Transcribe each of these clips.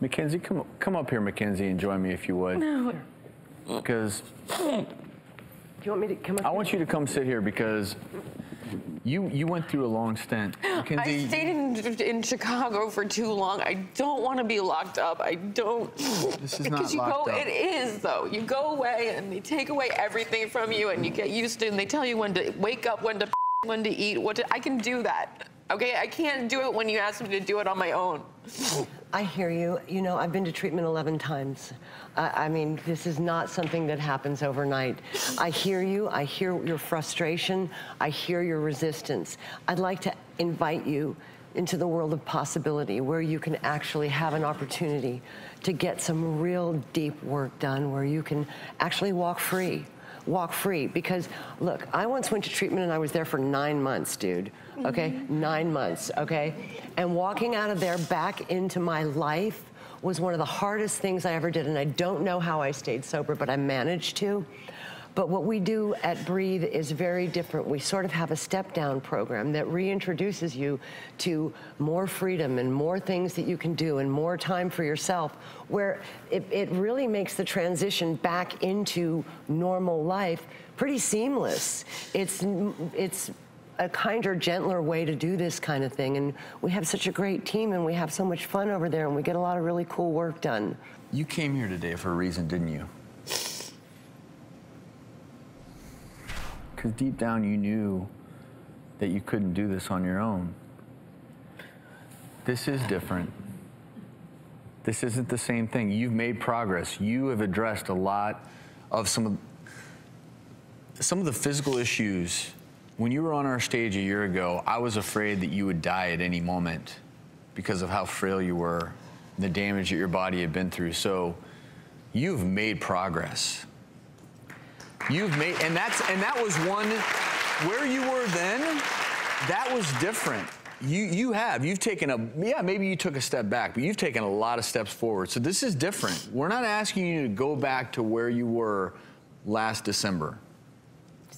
Mackenzie, come up here, Mackenzie, and join me if you would. No. Because... Do you want me to come up here? I want you to come sit here because you went through a long stint. Mackenzie, I stayed in Chicago for too long. I don't want to be locked up. I don't... This is not locked up. It is, though. You go away and they take away everything from you and you get used to it and they tell you when to wake up, when to when to eat, what to... I can do that. Okay, I can't do it when you ask me to do it on my own. I hear you. You know, I've been to treatment 11 times. I mean, this is not something that happens overnight. I hear you. I hear your frustration. I hear your resistance. I'd like to invite you into the world of possibility where you can actually have an opportunity to get some real deep work done where you can actually walk free. Walk free, because look, I once went to treatment and I was there for 9 months, dude. Okay, 9 months, okay? And walking out of there back into my life was one of the hardest things I ever did, and I don't know how I stayed sober, but I managed to. But what we do at Breathe is very different. We sort of have a step-down program that reintroduces you to more freedom and more things that you can do and more time for yourself, where it really makes the transition back into normal life pretty seamless. It's a kinder, gentler way to do this kind of thing, and we have such a great team, and we have so much fun over there, and we get a lot of really cool work done. You came here today for a reason, didn't you? Because deep down you knew that you couldn't do this on your own. This is different. This isn't the same thing. You've made progress. You have addressed a lot of some of the physical issues. When you were on our stage a year ago, I was afraid that you would die at any moment because of how frail you were, and the damage that your body had been through. So you've made progress. You've made, and that was one, where you were then, that was different. You've taken maybe you took a step back, but you've taken a lot of steps forward. So this is different. We're not asking you to go back to where you were last December.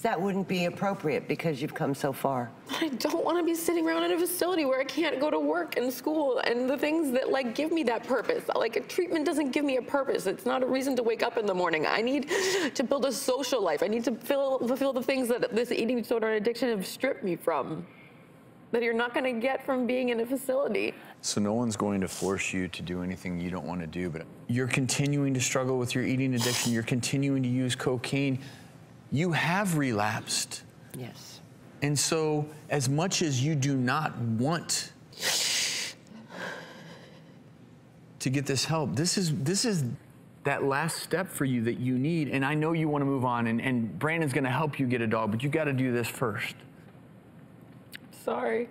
That wouldn't be appropriate because you've come so far. I don't want to be sitting around in a facility where I can't go to work and school and the things that like give me that purpose. Like a treatment doesn't give me a purpose. It's not a reason to wake up in the morning. I need to build a social life. I need to fulfill the things that this eating disorder and addiction have stripped me from, that you're not going to get from being in a facility. So no one's going to force you to do anything you don't want to do, but you're continuing to struggle with your eating addiction. You're continuing to use cocaine. You have relapsed. Yes. And so, as much as you do not want to get this help, this is that last step for you that you need, and I know you want to move on, and Brandon's going to help you get a dog, but you got to do this first. Sorry.